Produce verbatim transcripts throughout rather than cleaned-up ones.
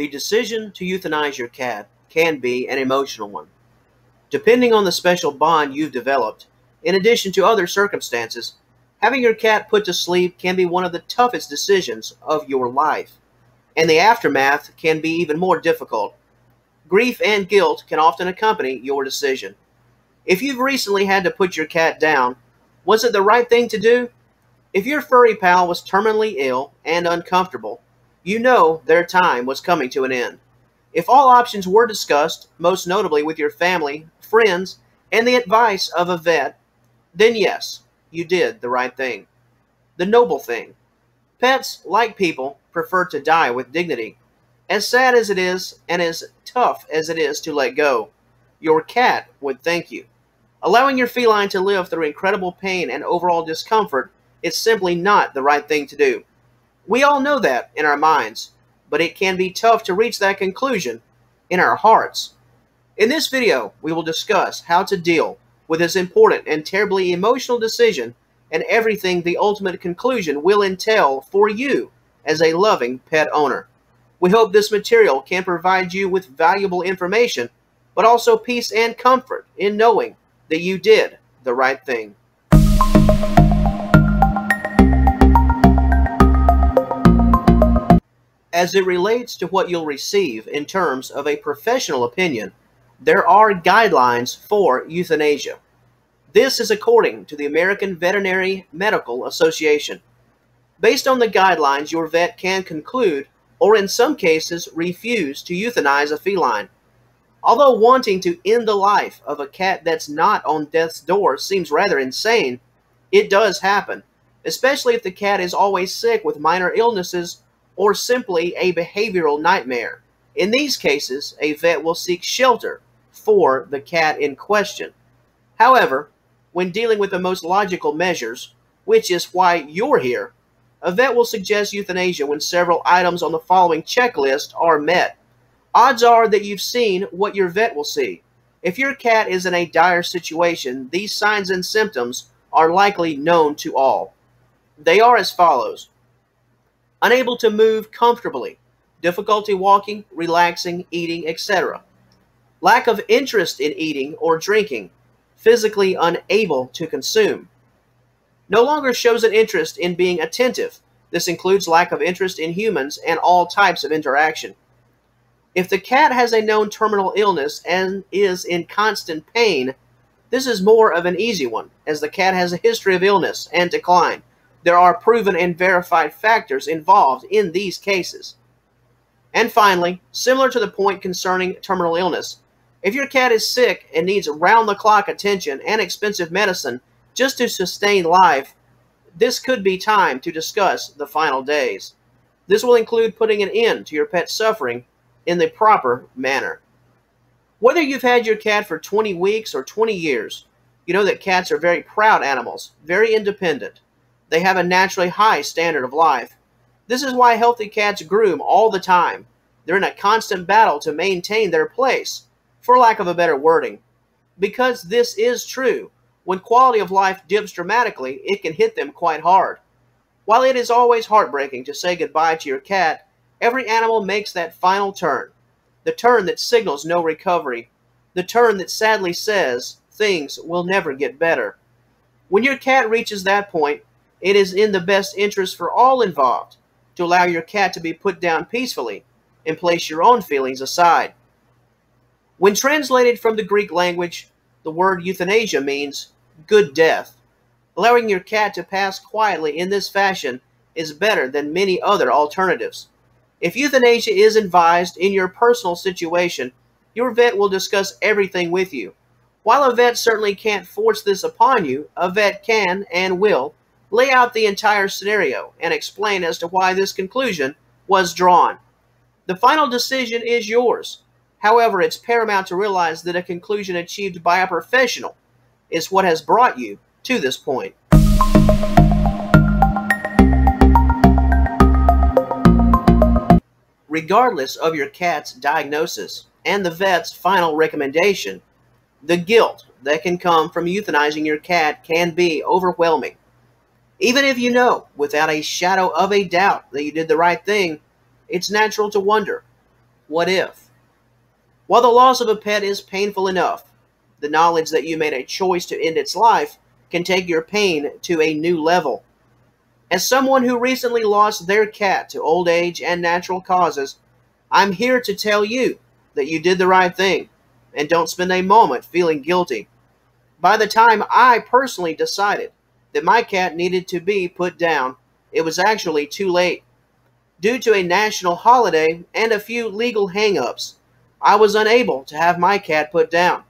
The decision to euthanize your cat can be an emotional one. Depending on the special bond you've developed, in addition to other circumstances, having your cat put to sleep can be one of the toughest decisions of your life, and the aftermath can be even more difficult. Grief and guilt can often accompany your decision. If you've recently had to put your cat down, was it the right thing to do? If your furry pal was terminally ill and uncomfortable, you know their time was coming to an end. If all options were discussed, most notably with your family, friends, and the advice of a vet, then yes, you did the right thing. The noble thing. Pets, like people, prefer to die with dignity. As sad as it is, and as tough as it is to let go, your cat would thank you. Allowing your feline to live through incredible pain and overall discomfort is simply not the right thing to do. We all know that in our minds, but it can be tough to reach that conclusion in our hearts. In this video, we will discuss how to deal with this important and terribly emotional decision and everything the ultimate conclusion will entail for you as a loving pet owner. We hope this material can provide you with valuable information, but also peace and comfort in knowing that you did the right thing. As it relates to what you'll receive in terms of a professional opinion, there are guidelines for euthanasia. This is according to the American Veterinary Medical Association. Based on the guidelines, your vet can conclude, or in some cases, refuse to euthanize a feline. Although wanting to end the life of a cat that's not on death's door seems rather insane, it does happen, especially if the cat is always sick with minor illnesses or simply a behavioral nightmare. In these cases, a vet will seek shelter for the cat in question. However, when dealing with the most logical measures, which is why you're here, a vet will suggest euthanasia when several items on the following checklist are met. Odds are that you've seen what your vet will see. If your cat is in a dire situation, these signs and symptoms are likely known to all. They are as follows. Unable to move comfortably, difficulty walking, relaxing, eating, et cetera. Lack of interest in eating or drinking, physically unable to consume. No longer shows an interest in being attentive. This includes lack of interest in humans and all types of interaction. If the cat has a known terminal illness and is in constant pain, this is more of an easy one, as the cat has a history of illness and decline. There are proven and verified factors involved in these cases. And finally, similar to the point concerning terminal illness, if your cat is sick and needs round-the-clock attention and expensive medicine just to sustain life, this could be time to discuss the final days. This will include putting an end to your pet's suffering in the proper manner. Whether you've had your cat for twenty weeks or twenty years, you know that cats are very proud animals, very independent. They have a naturally high standard of life. This is why healthy cats groom all the time. They're in a constant battle to maintain their place, for lack of a better wording. Because this is true, when quality of life dips dramatically, it can hit them quite hard. While it is always heartbreaking to say goodbye to your cat, every animal makes that final turn, the turn that signals no recovery, the turn that sadly says things will never get better. When your cat reaches that point, it is in the best interest for all involved to allow your cat to be put down peacefully and place your own feelings aside. When translated from the Greek language, the word euthanasia means good death. Allowing your cat to pass quietly in this fashion is better than many other alternatives. If euthanasia is advised in your personal situation, your vet will discuss everything with you. While a vet certainly can't force this upon you, a vet can and will lay out the entire scenario and explain as to why this conclusion was drawn. The final decision is yours. However, it's paramount to realize that a conclusion achieved by a professional is what has brought you to this point. Regardless of your cat's diagnosis and the vet's final recommendation, the guilt that can come from euthanizing your cat can be overwhelming. Even if you know, without a shadow of a doubt, that you did the right thing, it's natural to wonder, What if? While the loss of a pet is painful enough, the knowledge that you made a choice to end its life can take your pain to a new level. As someone who recently lost their cat to old age and natural causes, I'm here to tell you that you did the right thing and don't spend a moment feeling guilty. By the time I personally decided that my cat needed to be put down, it was actually too late. Due to a national holiday and a few legal hang-ups, I was unable to have my cat put down.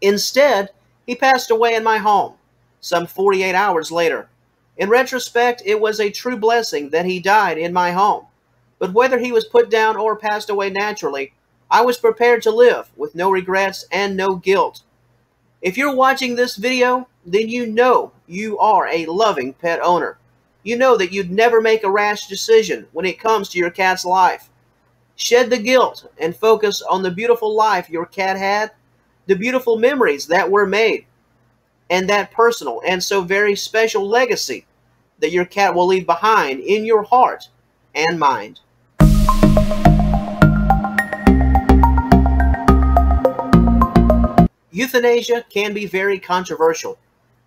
Instead, he passed away in my home, some forty-eight hours later. In retrospect, it was a true blessing that he died in my home. But whether he was put down or passed away naturally, I was prepared to live with no regrets and no guilt. If you're watching this video, then you know you are a loving pet owner. You know that you'd never make a rash decision when it comes to your cat's life. Shed the guilt and focus on the beautiful life your cat had, the beautiful memories that were made, and that personal and so very special legacy that your cat will leave behind in your heart and mind. Euthanasia can be very controversial,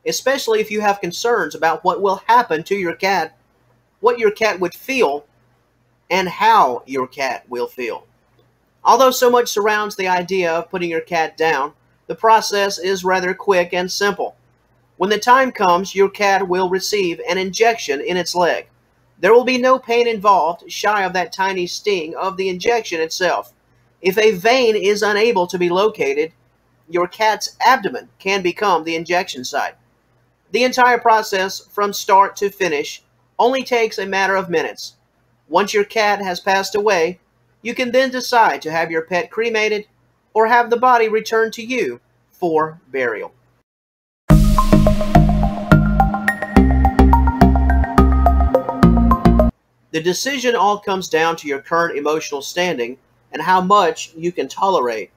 especially if you have concerns about what will happen to your cat, what your cat would feel, and how your cat will feel. Although so much surrounds the idea of putting your cat down, the process is rather quick and simple. When the time comes, your cat will receive an injection in its leg. There will be no pain involved, shy of that tiny sting of the injection itself. If a vein is unable to be located, your cat's abdomen can become the injection site. The entire process, from start to finish, only takes a matter of minutes. Once your cat has passed away, you can then decide to have your pet cremated or have the body returned to you for burial. The decision all comes down to your current emotional standing and how much you can tolerate.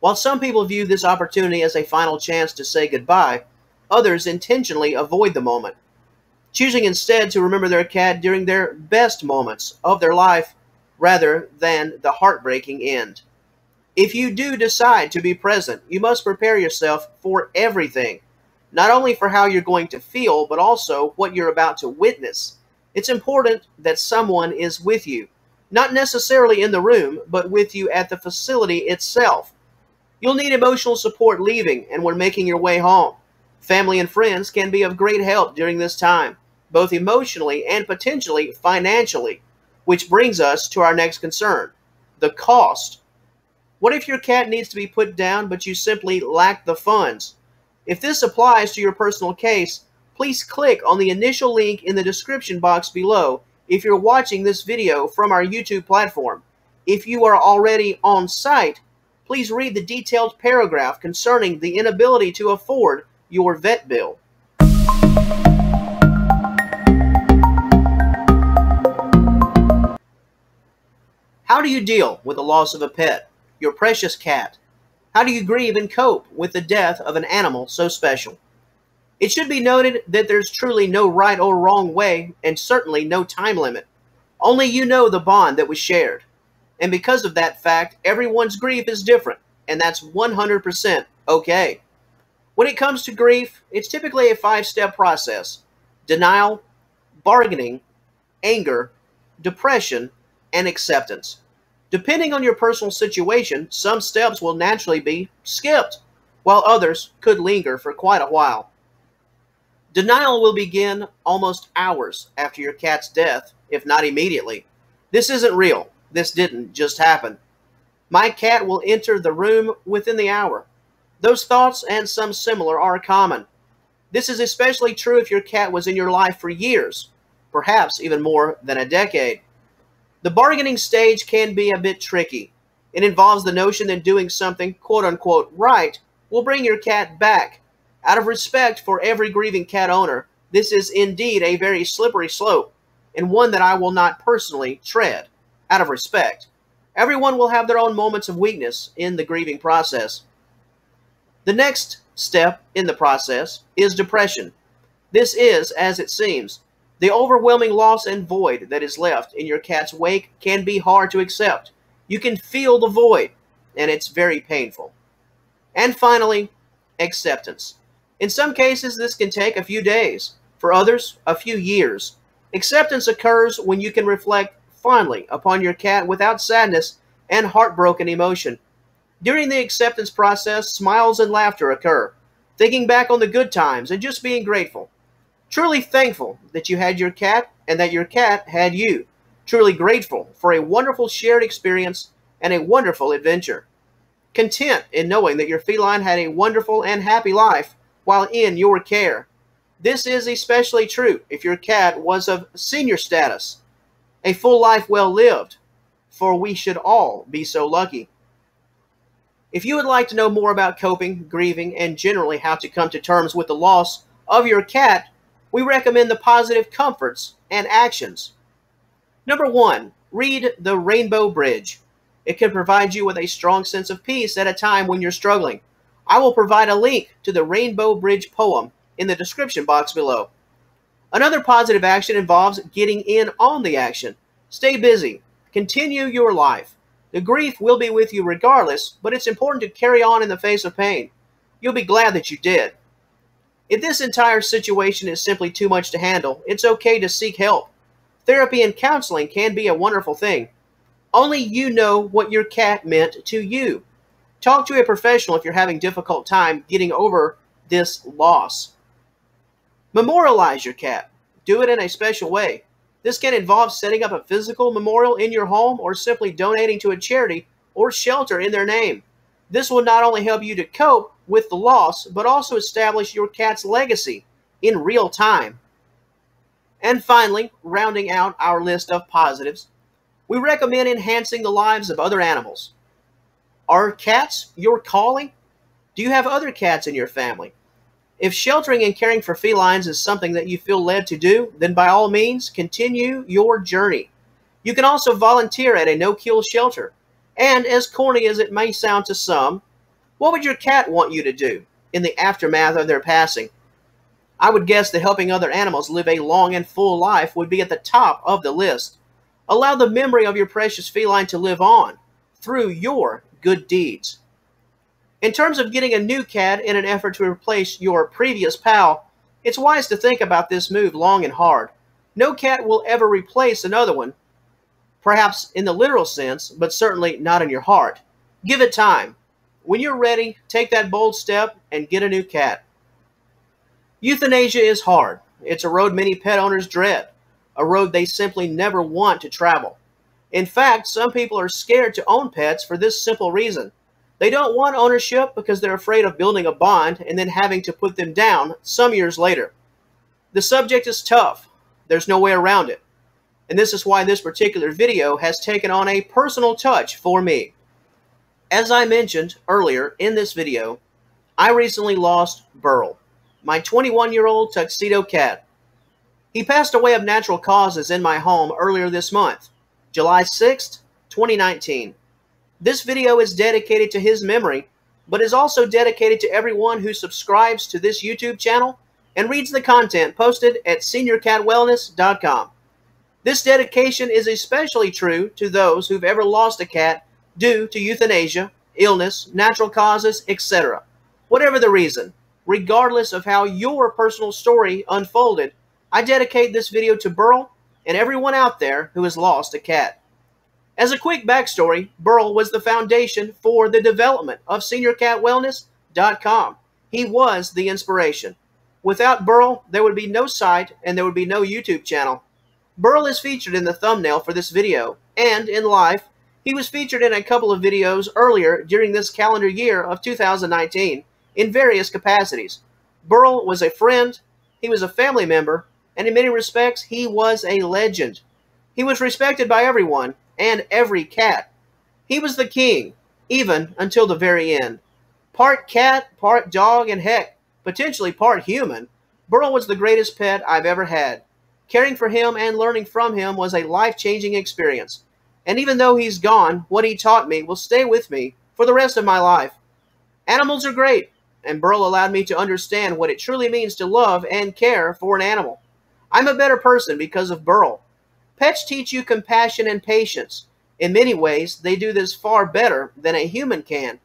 While some people view this opportunity as a final chance to say goodbye, others intentionally avoid the moment, choosing instead to remember their cat during their best moments of their life rather than the heartbreaking end. If you do decide to be present, you must prepare yourself for everything, not only for how you're going to feel, but also what you're about to witness. It's important that someone is with you, not necessarily in the room, but with you at the facility itself. You'll need emotional support leaving and when making your way home. Family and friends can be of great help during this time, both emotionally and potentially financially, which brings us to our next concern, the cost. What if your cat needs to be put down, but you simply lack the funds? If this applies to your personal case, please click on the initial link in the description box below if you're watching this video from our YouTube platform. If you are already on site, please read the detailed paragraph concerning the inability to afford your vet bill. How do you deal with the loss of a pet, your precious cat? How do you grieve and cope with the death of an animal so special? It should be noted that there's truly no right or wrong way, and certainly no time limit. Only you know the bond that was shared. And because of that fact, everyone's grief is different, and that's one hundred percent okay. When it comes to grief, it's typically a five-step process: denial, bargaining, anger, depression, and acceptance. Depending on your personal situation, some steps will naturally be skipped, while others could linger for quite a while. Denial will begin almost hours after your cat's death, if not immediately. This isn't real. This didn't just happen. My cat will enter the room within the hour. Those thoughts and some similar are common. This is especially true if your cat was in your life for years, perhaps even more than a decade. The bargaining stage can be a bit tricky. It involves the notion that doing something quote-unquote right will bring your cat back. Out of respect for every grieving cat owner, this is indeed a very slippery slope, and one that I will not personally tread. Out of respect, everyone will have their own moments of weakness in the grieving process. The next step in the process is depression. This is, as it seems, the overwhelming loss and void that is left in your cat's wake can be hard to accept, You can feel the void, and it's very painful. And finally, acceptance. In some cases, this can take a few days. For others, a few years. Acceptance occurs when you can reflect fondly upon your cat without sadness and heartbroken emotion. During the acceptance process, smiles and laughter occur, thinking back on the good times and just being grateful. Truly thankful that you had your cat and that your cat had you. Truly grateful for a wonderful shared experience and a wonderful adventure. Content in knowing that your feline had a wonderful and happy life while in your care. This is especially true if your cat was of senior status, a full life well lived, for we should all be so lucky. If you would like to know more about coping, grieving, and generally how to come to terms with the loss of your cat, we recommend the positive comforts and actions. Number one, read The Rainbow Bridge. It can provide you with a strong sense of peace at a time when you're struggling. I will provide a link to the Rainbow Bridge poem in the description box below. Another positive action involves getting in on the action. Stay busy. Continue your life. The grief will be with you regardless, but it's important to carry on in the face of pain. You'll be glad that you did. If this entire situation is simply too much to handle, it's okay to seek help. Therapy and counseling can be a wonderful thing. Only you know what your cat meant to you. Talk to a professional if you're having a difficult time getting over this loss. Memorialize your cat. Do it in a special way. This can involve setting up a physical memorial in your home or simply donating to a charity or shelter in their name. This will not only help you to cope with the loss, but also establish your cat's legacy in real time. And finally, rounding out our list of positives, we recommend enhancing the lives of other animals. Are cats your calling? Do you have other cats in your family? If sheltering and caring for felines is something that you feel led to do, then by all means, continue your journey. You can also volunteer at a no-kill shelter. And as corny as it may sound to some, what would your cat want you to do in the aftermath of their passing? I would guess that helping other animals live a long and full life would be at the top of the list. Allow the memory of your precious feline to live on through your good deeds. In terms of getting a new cat in an effort to replace your previous pal, it's wise to think about this move long and hard. No cat will ever replace another one, perhaps in the literal sense, but certainly not in your heart. Give it time. When you're ready, take that bold step and get a new cat. Euthanasia is hard. It's a road many pet owners dread, a road they simply never want to travel. In fact, some people are scared to own pets for this simple reason. They don't want ownership because they're afraid of building a bond and then having to put them down some years later. The subject is tough. There's no way around it. And this is why this particular video has taken on a personal touch for me. As I mentioned earlier in this video, I recently lost Burl, my twenty-one-year-old tuxedo cat. He passed away of natural causes in my home earlier this month, July sixth, twenty nineteen. This video is dedicated to his memory, but is also dedicated to everyone who subscribes to this YouTube channel and reads the content posted at Senior Cat Wellness dot com. This dedication is especially true to those who've ever lost a cat due to euthanasia, illness, natural causes, et cetera. Whatever the reason, regardless of how your personal story unfolded, I dedicate this video to Burl and everyone out there who has lost a cat. As a quick backstory, Burl was the foundation for the development of Senior Cat Wellness dot com. He was the inspiration. Without Burl, there would be no site and there would be no YouTube channel. Burl is featured in the thumbnail for this video, and in life, he was featured in a couple of videos earlier during this calendar year of two thousand nineteen in various capacities. Burl was a friend, he was a family member, and in many respects, he was a legend. He was respected by everyone and every cat. He was the king, even until the very end. Part cat, part dog, and heck, potentially part human, Burl was the greatest pet I've ever had. Caring for him and learning from him was a life-changing experience. And even though he's gone, what he taught me will stay with me for the rest of my life. Animals are great, and Burl allowed me to understand what it truly means to love and care for an animal. I'm a better person because of Burl. Pets teach you compassion and patience. In many ways, they do this far better than a human can.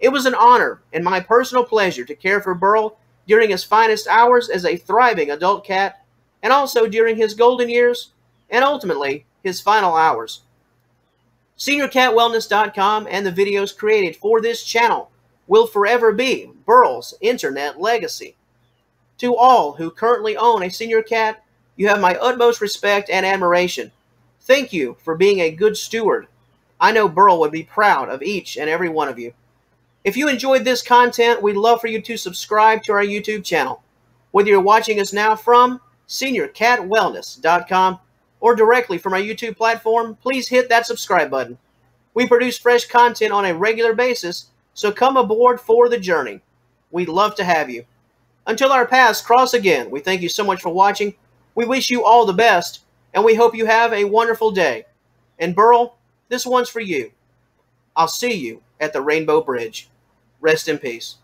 It was an honor and my personal pleasure to care for Burl during his finest hours as a thriving adult cat, and also during his golden years, and ultimately, his final hours. Senior Cat Wellness dot com and the videos created for this channel will forever be Burl's internet legacy. To all who currently own a senior cat, you have my utmost respect and admiration. Thank you for being a good steward. I know Burl would be proud of each and every one of you. If you enjoyed this content, we'd love for you to subscribe to our YouTube channel. Whether you're watching us now from Senior Cat Wellness dot com or directly from our YouTube platform, please hit that subscribe button. We produce fresh content on a regular basis, so come aboard for the journey. We'd love to have you. Until our paths cross again, we thank you so much for watching. We wish you all the best, and we hope you have a wonderful day. And Burl, this one's for you. I'll see you at the Rainbow Bridge. Rest in peace.